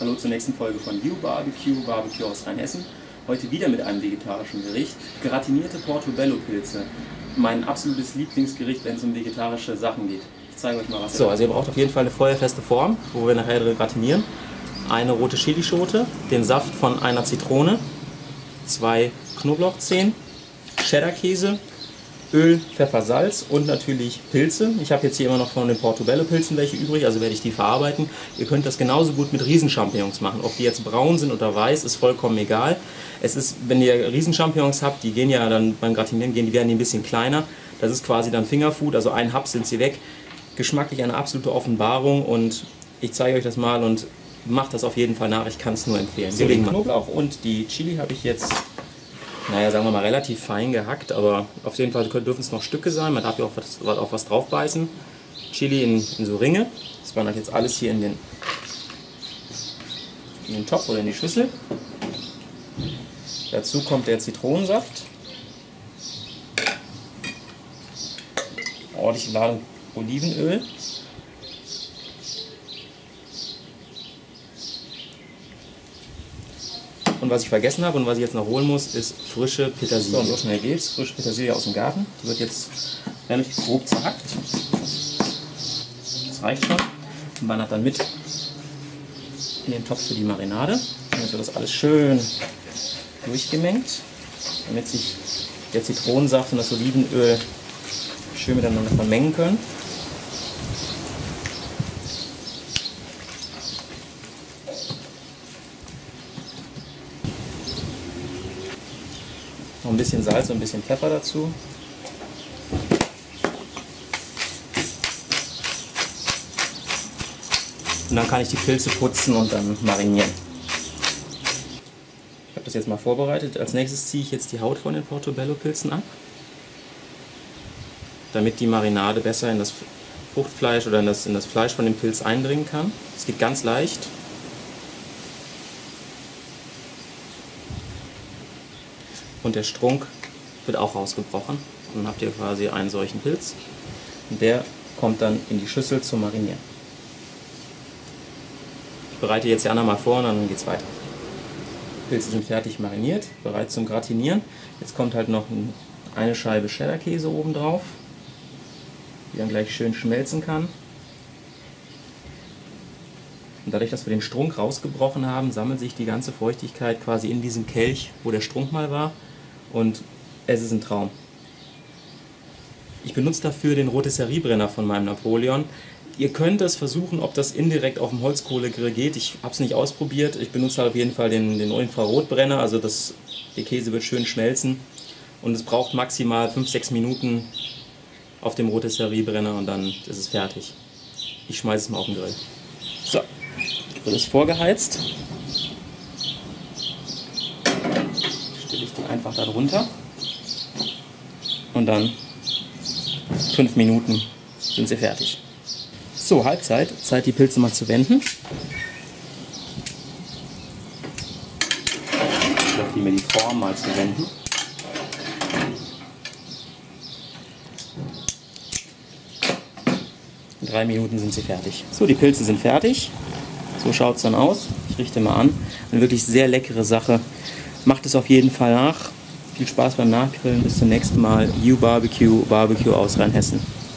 Hallo zur nächsten Folge von You Barbecue, Barbecue aus Rheinhessen. Heute wieder mit einem vegetarischen Gericht, gratinierte Portobello-Pilze. Mein absolutes Lieblingsgericht, wenn es um vegetarische Sachen geht. Ich zeige euch mal was. So, also ihr braucht auf jeden Fall eine feuerfeste Form, wo wir nachher drin gratinieren. Eine rote Chilischote, den Saft von einer Zitrone, 2 Knoblauchzehen, Cheddarkäse, Öl, Pfeffer, Salz und natürlich Pilze. Ich habe jetzt hier immer noch von den Portobello-Pilzen welche übrig, also werde ich die verarbeiten. Ihr könnt das genauso gut mit Riesenchampignons machen. Ob die jetzt braun sind oder weiß, ist vollkommen egal. Es ist, wenn ihr Riesenchampignons habt, die gehen ja dann beim Gratinieren, werden die ein bisschen kleiner. Das ist quasi dann Fingerfood, also ein Hub sind sie weg. Geschmacklich eine absolute Offenbarung und ich zeige euch das mal und macht das auf jeden Fall nach. Ich kann es nur empfehlen. So, den Knoblauch und die Chili habe ich jetzt, naja, sagen wir mal relativ fein gehackt, aber auf jeden Fall dürfen es noch Stücke sein. Man darf ja auch was drauf beißen. Chili in so Ringe. Das wandert jetzt alles hier in den Topf oder in die Schüssel. Dazu kommt der Zitronensaft. Ordentliche Ladung Olivenöl. Und was ich vergessen habe und was ich jetzt noch holen muss, ist frische Petersilie. So, und so schnell geht's. Frische Petersilie aus dem Garten. Die wird jetzt relativ grob zerhackt. Das reicht schon. Und man hat dann mit in den Topf für die Marinade. Damit wird das alles schön durchgemengt, damit sich der Zitronensaft und das Olivenöl schön miteinander vermengen können. Noch ein bisschen Salz und ein bisschen Pfeffer dazu. Und dann kann ich die Pilze putzen und dann marinieren. Ich habe das jetzt mal vorbereitet. Als nächstes ziehe ich jetzt die Haut von den Portobello-Pilzen ab, damit die Marinade besser in das Fruchtfleisch oder in das Fleisch von dem Pilz eindringen kann. Es geht ganz leicht. Und der Strunk wird auch rausgebrochen. Und dann habt ihr quasi einen solchen Pilz. Und der kommt dann in die Schüssel zum Marinieren. Ich bereite jetzt die anderen mal vor und dann geht's weiter. Die Pilze sind fertig mariniert, bereit zum Gratinieren. Jetzt kommt halt noch eine Scheibe Cheddarkäse oben drauf, die dann gleich schön schmelzen kann. Und dadurch, dass wir den Strunk rausgebrochen haben, sammelt sich die ganze Feuchtigkeit quasi in diesem Kelch, wo der Strunk mal war. Und es ist ein Traum. Ich benutze dafür den Rotisserie-Brenner von meinem Napoleon. Ihr könnt das versuchen, ob das indirekt auf dem Holzkohlegrill geht. Ich habe es nicht ausprobiert. Ich benutze halt auf jeden Fall den Infrarotbrenner. Also der Käse wird schön schmelzen. Und es braucht maximal 5-6 Minuten auf dem Rotisserie-Brenner und dann ist es fertig. Ich schmeiße es mal auf den Grill. So, der Grill ist vorgeheizt. Einfach da drunter und dann 5 Minuten sind sie fertig. So, Halbzeit, Zeit die Pilze mal zu wenden. Ich hoffe, mir die Form mal zu wenden. In 3 Minuten sind sie fertig. So, die Pilze sind fertig. So schaut es dann aus. Ich richte mal an. Eine wirklich sehr leckere Sache. Macht es auf jeden Fall nach. Viel Spaß beim Nachgrillen. Bis zum nächsten Mal. You Barbecue, Barbecue aus Rheinhessen.